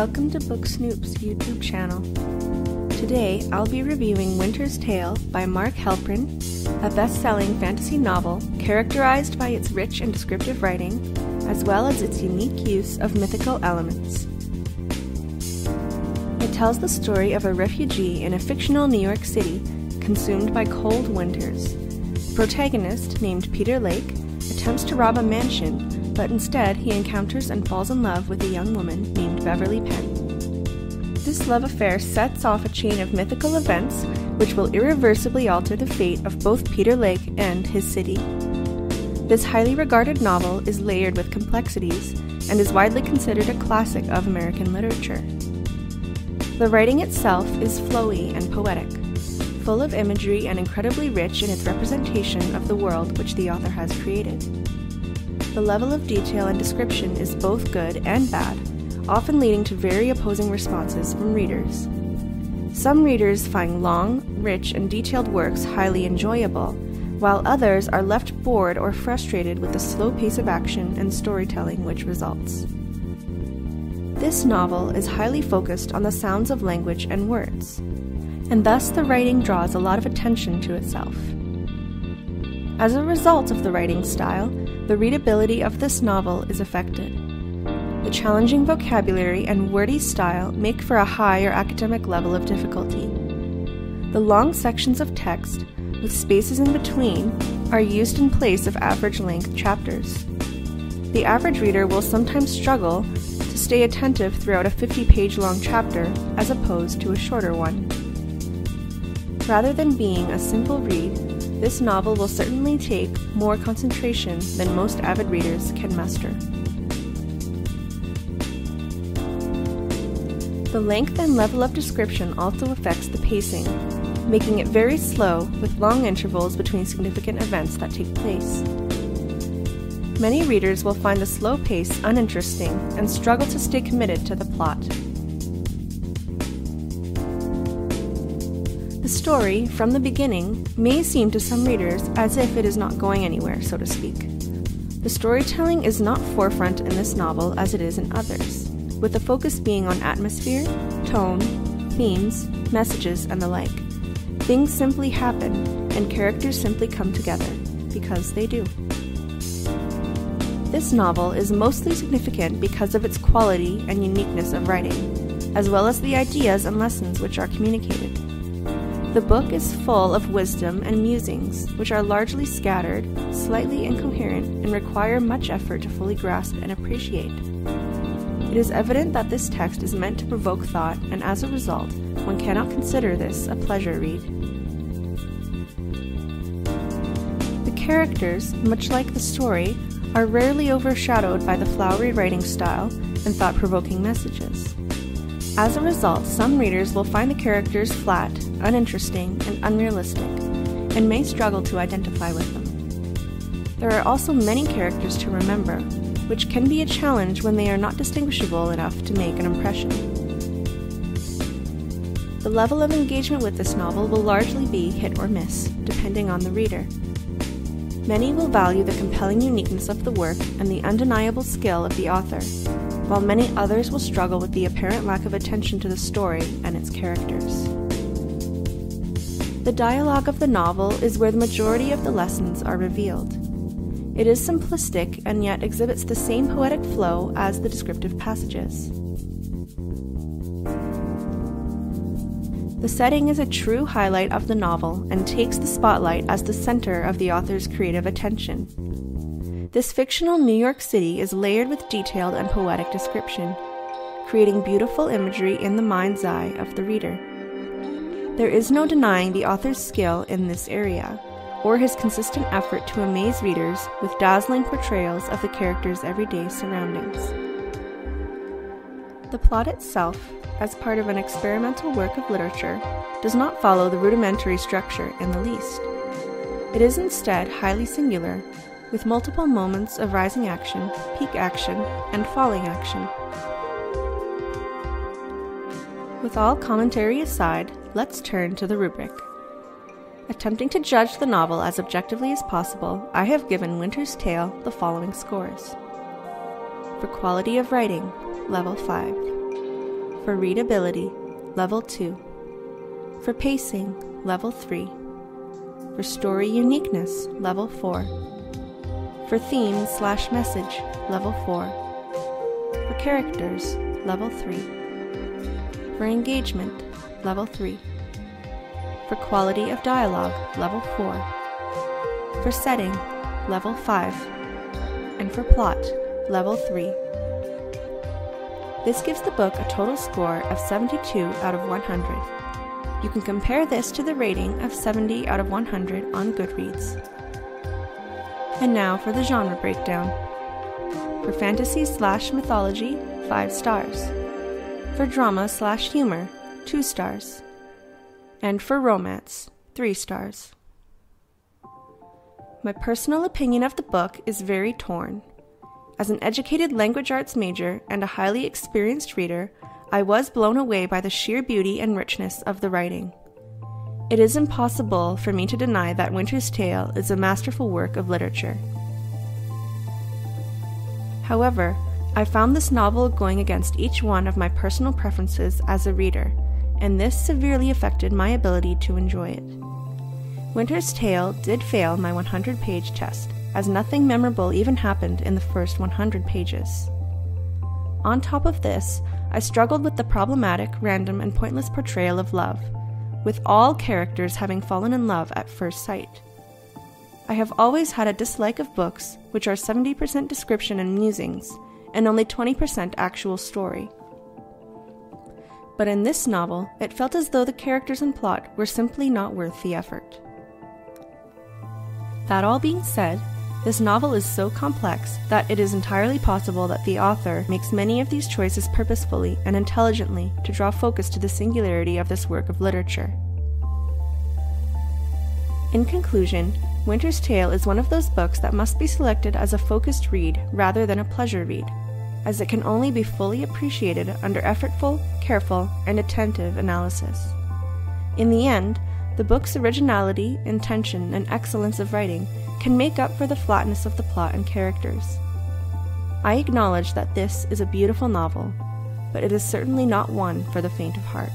Welcome to Book Snoop's YouTube channel. Today, I'll be reviewing Winter's Tale by Mark Helprin, a best-selling fantasy novel characterized by its rich and descriptive writing, as well as its unique use of mythical elements. It tells the story of a refugee in a fictional New York City consumed by cold winters. The protagonist, named Peter Lake, attempts to rob a mansion, but instead he encounters and falls in love with a young woman named Beverly Penn. This love affair sets off a chain of mythical events which will irreversibly alter the fate of both Peter Lake and his city. This highly regarded novel is layered with complexities and is widely considered a classic of American literature. The writing itself is flowy and poetic, full of imagery and incredibly rich in its representation of the world which the author has created. The level of detail and description is both good and bad, often leading to very opposing responses from readers. Some readers find long, rich, and detailed works highly enjoyable, while others are left bored or frustrated with the slow pace of action and storytelling which results. This novel is highly focused on the sounds of language and words, and thus the writing draws a lot of attention to itself. As a result of the writing style, the readability of this novel is affected. The challenging vocabulary and wordy style make for a higher academic level of difficulty. The long sections of text, with spaces in between, are used in place of average-length chapters. The average reader will sometimes struggle to stay attentive throughout a 50-page-long chapter as opposed to a shorter one. Rather than being a simple read, this novel will certainly take more concentration than most avid readers can muster. The length and level of description also affects the pacing, making it very slow with long intervals between significant events that take place. Many readers will find the slow pace uninteresting and struggle to stay committed to the plot. The story, from the beginning, may seem to some readers as if it is not going anywhere, so to speak. The storytelling is not forefront in this novel as it is in others, with the focus being on atmosphere, tone, themes, messages, and the like. Things simply happen, and characters simply come together, because they do. This novel is mostly significant because of its quality and uniqueness of writing, as well as the ideas and lessons which are communicated. The book is full of wisdom and musings, which are largely scattered, slightly incoherent, and require much effort to fully grasp and appreciate. It is evident that this text is meant to provoke thought, and as a result, one cannot consider this a pleasure read. The characters, much like the story, are rarely overshadowed by the flowery writing style and thought-provoking messages. As a result, some readers will find the characters flat, uninteresting, and unrealistic, and may struggle to identify with them. There are also many characters to remember, which can be a challenge when they are not distinguishable enough to make an impression. The level of engagement with this novel will largely be hit or miss, depending on the reader. Many will value the compelling uniqueness of the work and the undeniable skill of the author, while many others will struggle with the apparent lack of attention to the story and its characters. The dialogue of the novel is where the majority of the lessons are revealed. It is simplistic and yet exhibits the same poetic flow as the descriptive passages. The setting is a true highlight of the novel and takes the spotlight as the center of the author's creative attention. This fictional New York City is layered with detailed and poetic description, creating beautiful imagery in the mind's eye of the reader. There is no denying the author's skill in this area, or his consistent effort to amaze readers with dazzling portrayals of the characters' everyday surroundings. The plot itself, as part of an experimental work of literature, does not follow the rudimentary structure in the least. It is instead highly singular, with multiple moments of rising action, peak action, and falling action. With all commentary aside, let's turn to the rubric. Attempting to judge the novel as objectively as possible, I have given Winter's Tale the following scores. For quality of writing, level 5. For readability, level 2. For pacing, level 3. For story uniqueness, level 4. For theme/message, level 4. For characters, level 3. For engagement, level 3. For quality of dialogue, level 4. For setting, level 5. And for plot, level 3. This gives the book a total score of 72 out of 100. You can compare this to the rating of 70 out of 100 on Goodreads. And now for the genre breakdown. For fantasy/mythology, 5 stars. For drama/humor, 2 stars. And for romance, 3 stars. My personal opinion of the book is very torn. As an educated language arts major and a highly experienced reader, I was blown away by the sheer beauty and richness of the writing. It is impossible for me to deny that Winter's Tale is a masterful work of literature. However, I found this novel going against each one of my personal preferences as a reader, and this severely affected my ability to enjoy it. Winter's Tale did fail my 100-page test, as nothing memorable even happened in the first 100 pages. On top of this, I struggled with the problematic, random, and pointless portrayal of love, with all characters having fallen in love at first sight. I have always had a dislike of books which are 70% description and musings, and only 20% actual story. But in this novel, it felt as though the characters and plot were simply not worth the effort. That all being said, this novel is so complex that it is entirely possible that the author makes many of these choices purposefully and intelligently to draw focus to the singularity of this work of literature. In conclusion, Winter's Tale is one of those books that must be selected as a focused read rather than a pleasure read, as it can only be fully appreciated under effortful, careful, and attentive analysis. In the end, the book's originality, intention, and excellence of writing can make up for the flatness of the plot and characters. I acknowledge that this is a beautiful novel, but it is certainly not one for the faint of heart.